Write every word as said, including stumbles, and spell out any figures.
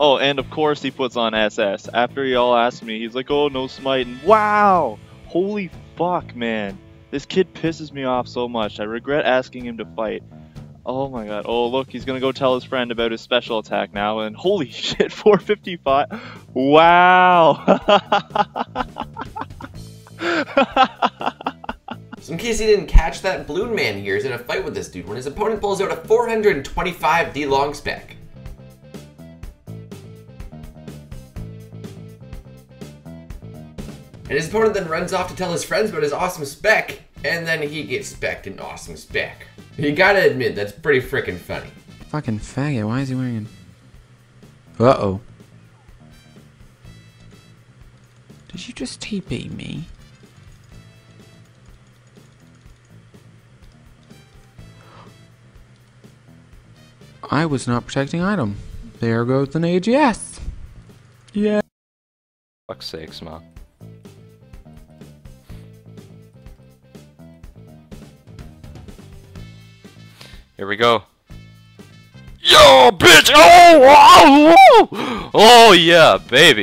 Oh, and of course he puts on S S. After y'all asked me, he's like, oh, no smite. And wow! Holy fuck, man. This kid pisses me off so much. I regret asking him to fight. Oh my god. Oh, look, he's gonna go tell his friend about his special attack now. And holy shit, four fifty-five. Wow! So in case you didn't catch that, Balloon Man here is in a fight with this dude when his opponent pulls out a four twenty-five D long spec. And his opponent then runs off to tell his friends about his awesome spec, and then he gets spec'd an awesome spec. You gotta admit, that's pretty freaking funny. Fucking faggot, why is he wearing a... Uh-oh. Did you just T P me? I was not protecting item. There goes an A G S! Yeah. Fuck's sakes, man. Here we go. Yo, bitch! Oh, oh, oh, oh yeah, baby.